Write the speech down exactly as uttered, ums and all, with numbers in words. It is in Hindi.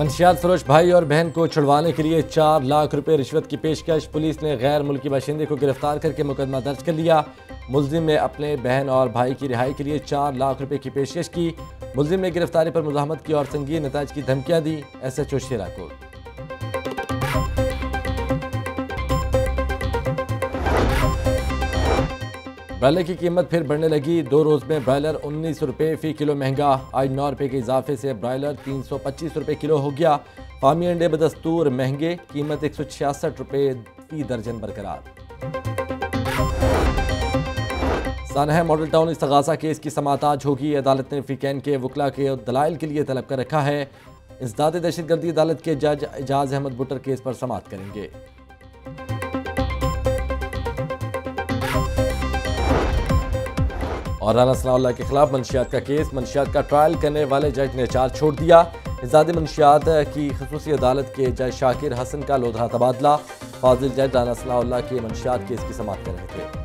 मंशियात फरोश भाई और बहन को छुड़वाने के लिए चार लाख रुपए रिश्वत की पेशकश। पुलिस ने गैर मुल्की बाशिंदे को गिरफ्तार करके मुकदमा दर्ज कर लिया। मुलजिम ने अपने बहन और भाई की रिहाई के लिए चार लाख रुपए की पेशकश की। मुलजिम ने गिरफ्तारी पर मुजाहमत की और संगीन नताज की धमकियाँ दी। एस एच ओ शेरा को ब्रायलर की कीमत फिर बढ़ने लगी। दो रोज़ में ब्रायलर उन्नीस सौ रुपये फ़ी किलो महंगा। आज नौ रुपये के इजाफे से ब्रायलर तीन सौ पच्चीस रुपये किलो हो गया। फार्मी अंडे बदस्तूर महंगे, कीमत एक सौ छियासठ रुपये फी दर्जन बरकरार। सानहा मॉडल टाउन इस्तगासा केस की समाअत आज होगी। अदालत ने फ़िकैन के वकला के दलाइल के लिए तलब कर रखा है। इंसदाद दहशतगर्दी अदालत के जज एजाज अहमद भुट्टर केस पर समाअत करेंगे। और राना सनाउल्लाह के खिलाफ मंशियात का केस, मंशियात का ट्रायल करने वाले जज ने चार्ज छोड़ दिया। इजाद मंशियात की खसूसी अदालत के जज शाकिर हसन का लोधरा तबादला। फाजिल जज राना सनाउल्लाह के मंशियात केस की समाअत कर रहे थे।